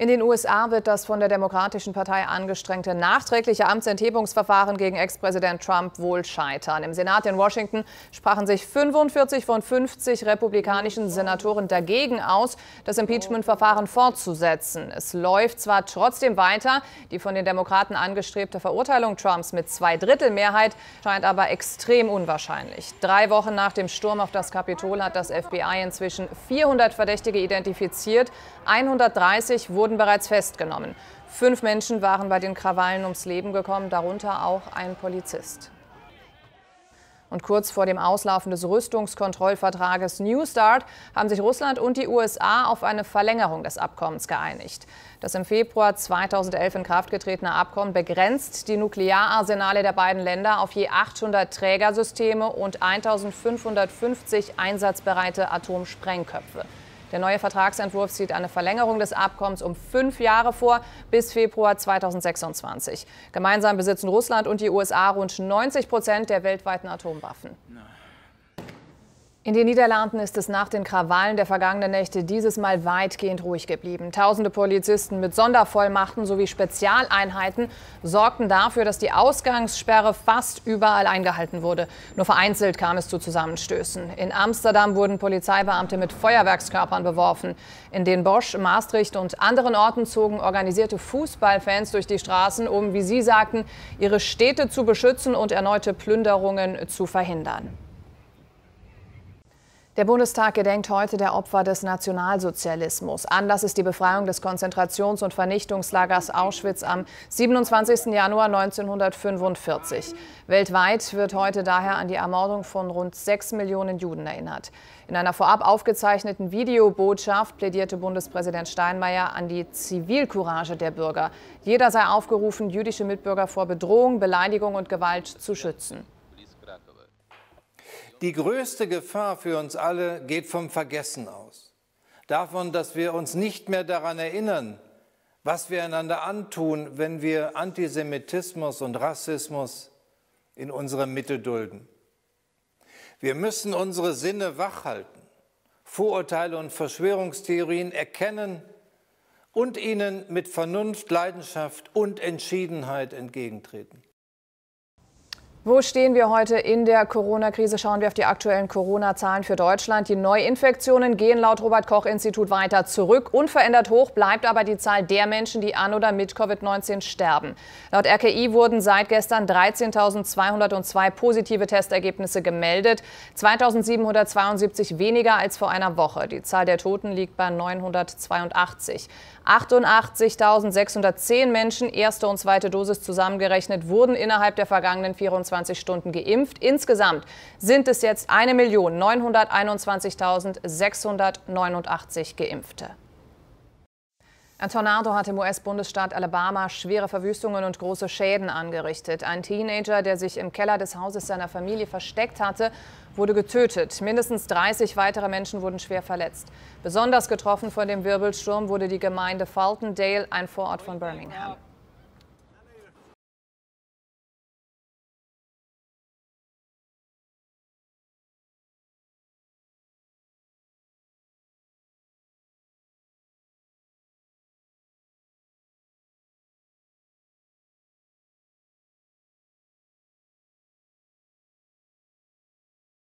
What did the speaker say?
In den USA wird das von der Demokratischen Partei angestrengte nachträgliche Amtsenthebungsverfahren gegen Ex-Präsident Trump wohl scheitern. Im Senat in Washington sprachen sich 45 von 50 republikanischen Senatoren dagegen aus, das Impeachment-Verfahren fortzusetzen. Es läuft zwar trotzdem weiter, die von den Demokraten angestrebte Verurteilung Trumps mit 2/3 Mehrheit scheint aber extrem unwahrscheinlich. 3 Wochen nach dem Sturm auf das Kapitol hat das FBI inzwischen 400 Verdächtige identifiziert, 130 wurden bereits festgenommen. 5 Menschen waren bei den Krawallen ums Leben gekommen, darunter auch ein Polizist. Und kurz vor dem Auslaufen des Rüstungskontrollvertrages New Start haben sich Russland und die USA auf eine Verlängerung des Abkommens geeinigt. Das im Februar 2011 in Kraft getretene Abkommen begrenzt die Nukleararsenale der beiden Länder auf je 800 Trägersysteme und 1550 einsatzbereite Atomsprengköpfe. Der neue Vertragsentwurf sieht eine Verlängerung des Abkommens um 5 Jahre vor, bis Februar 2026. Gemeinsam besitzen Russland und die USA rund 90% der weltweiten Atomwaffen. In den Niederlanden ist es nach den Krawallen der vergangenen Nächte dieses Mal weitgehend ruhig geblieben. Tausende Polizisten mit Sondervollmachten sowie Spezialeinheiten sorgten dafür, dass die Ausgangssperre fast überall eingehalten wurde. Nur vereinzelt kam es zu Zusammenstößen. In Amsterdam wurden Polizeibeamte mit Feuerwerkskörpern beworfen. In Den Bosch, Maastricht und anderen Orten zogen organisierte Fußballfans durch die Straßen, um, wie sie sagten, ihre Städte zu beschützen und erneute Plünderungen zu verhindern. Der Bundestag gedenkt heute der Opfer des Nationalsozialismus. Anlass ist die Befreiung des Konzentrations- und Vernichtungslagers Auschwitz am 27. Januar 1945. Weltweit wird heute daher an die Ermordung von rund 6 Millionen Juden erinnert. In einer vorab aufgezeichneten Videobotschaft plädierte Bundespräsident Steinmeier an die Zivilcourage der Bürger. Jeder sei aufgerufen, jüdische Mitbürger vor Bedrohung, Beleidigung und Gewalt zu schützen. Die größte Gefahr für uns alle geht vom Vergessen aus. Davon, dass wir uns nicht mehr daran erinnern, was wir einander antun, wenn wir Antisemitismus und Rassismus in unserem Mittel dulden. Wir müssen unsere Sinne wachhalten, Vorurteile und Verschwörungstheorien erkennen und ihnen mit Vernunft, Leidenschaft und Entschiedenheit entgegentreten. Wo stehen wir heute in der Corona-Krise? Schauen wir auf die aktuellen Corona-Zahlen für Deutschland. Die Neuinfektionen gehen laut Robert-Koch-Institut weiter zurück. Unverändert hoch bleibt aber die Zahl der Menschen, die an oder mit Covid-19 sterben. Laut RKI wurden seit gestern 13.202 positive Testergebnisse gemeldet, 2.772 weniger als vor einer Woche. Die Zahl der Toten liegt bei 982. 88.610 Menschen, erste und zweite Dosis zusammengerechnet, wurden innerhalb der vergangenen 24 Stunden geimpft. Insgesamt sind es jetzt 1.921.689 Geimpfte. Ein Tornado hat im US-Bundesstaat Alabama schwere Verwüstungen und große Schäden angerichtet. Ein Teenager, der sich im Keller des Hauses seiner Familie versteckt hatte, wurde getötet. Mindestens 30 weitere Menschen wurden schwer verletzt. Besonders getroffen von dem Wirbelsturm wurde die Gemeinde Fultondale, ein Vorort von Birmingham.